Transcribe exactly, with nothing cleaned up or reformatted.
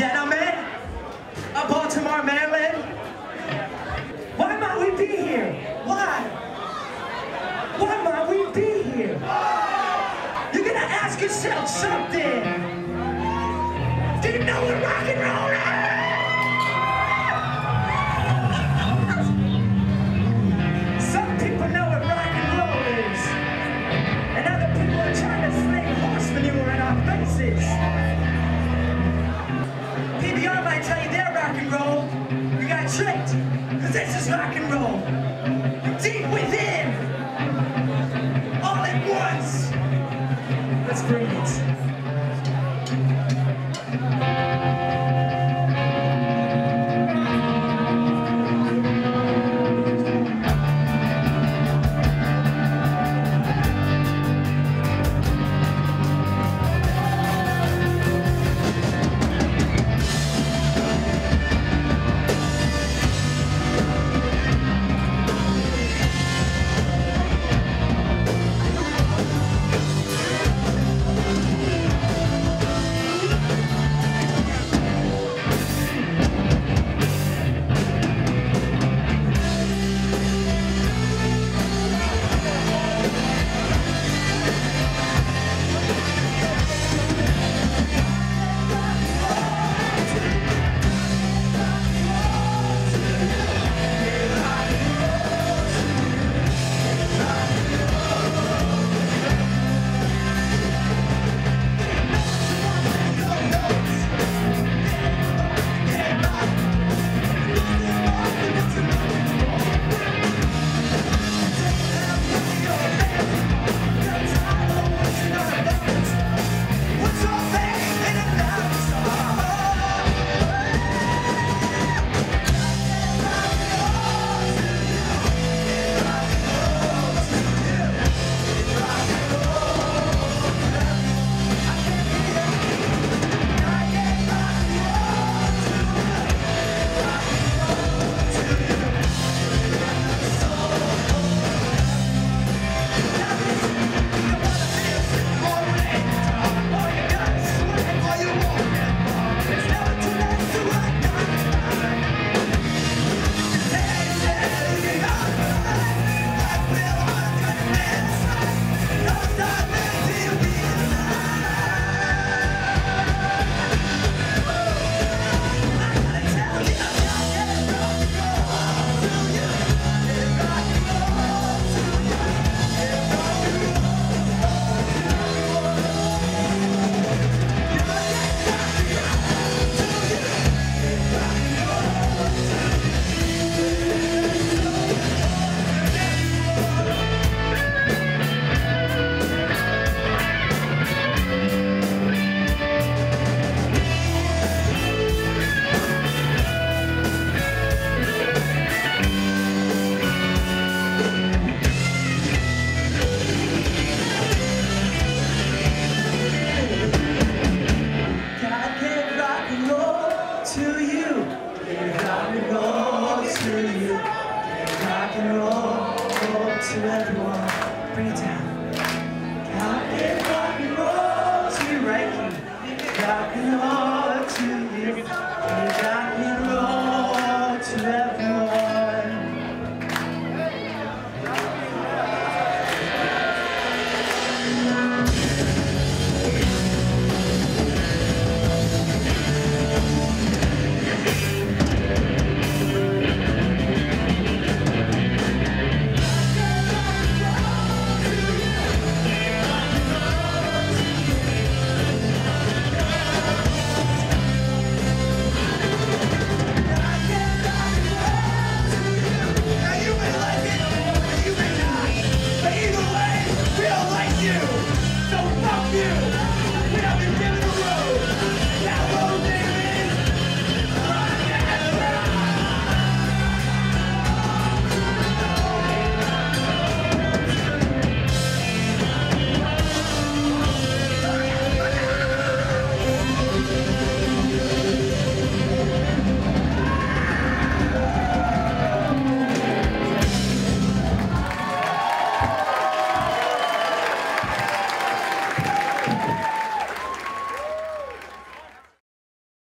gentlemen of Baltimore, Maryland, why might we be here? Why? Why might we be here? You're gonna ask yourself something. Do you know what rock and roll is? P B R might tell you they're rock and roll. You got tricked, because this is rock and roll. Deep within, all at once. Let's bring it. Rock and roll,